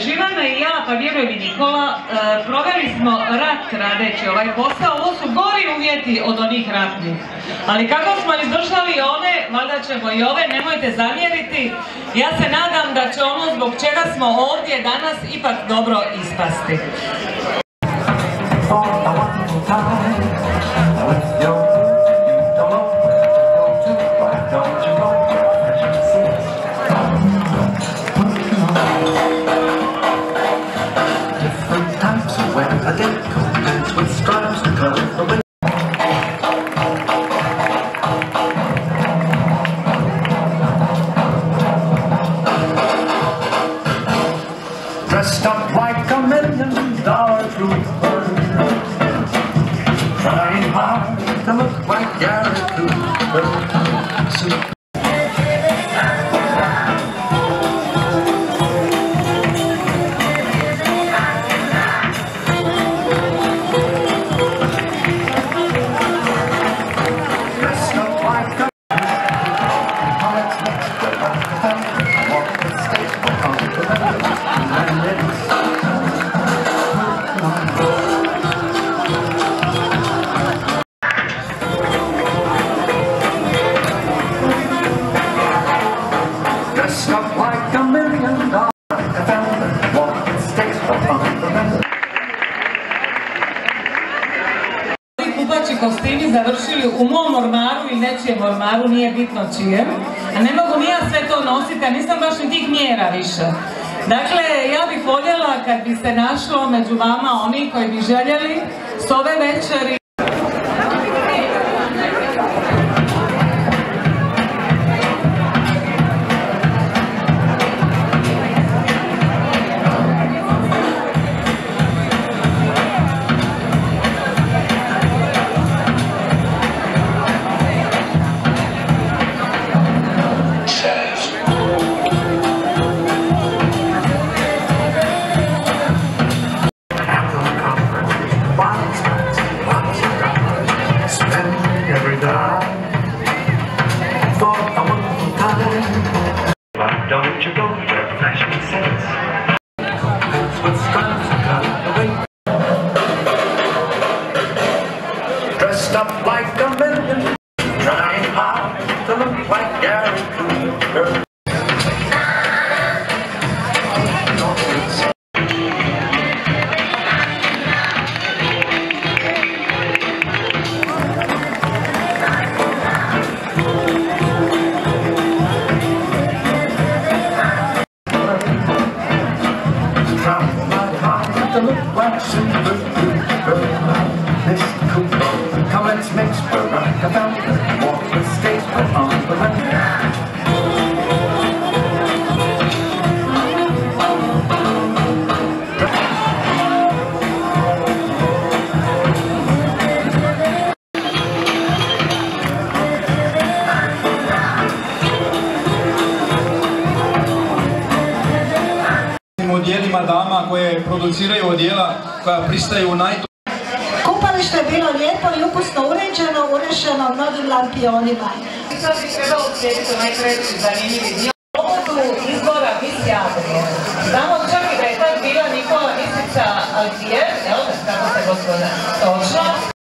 Živana i ja, pa vjerujem i Nikola, proveli smo rat radeći ovaj posao. Ovo su gori uvjeti od onih ratnih. Ali kako smo izdržali one, valjda ćemo i ove, nemojte zamjeriti. Ja se nadam da će ono zbog čega smo ovdje danas ipak dobro ispasti. Dressed up like $1 million trooper, trying hard to look like Gary Cooper. Kostimi završili u mom ormaru i nečijem ormaru, nije bitno čijem, a ne mogu ni ja sve to nositi, a nisam baš ni tih mjera više. Dakle, ja bih voljela kad bi se našlo među vama oni koji bi željeli s ove večeri. Dressed up like $1 million, trying hard to look like Gary Cooper. Dama koje produciraju odjela koja pristaju u najtu. Kupalište je bilo lijepo i ukusno uređeno, urešeno mnogim lampionima. Sad bih trebalo slijediti onaj treći zanimljivi dio. Ovo su izbora Miss Jadrije. Znamo čak i da je tad bila Nikola Misica Altijer, evo da stavate gospoda. Točno.